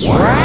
Wow.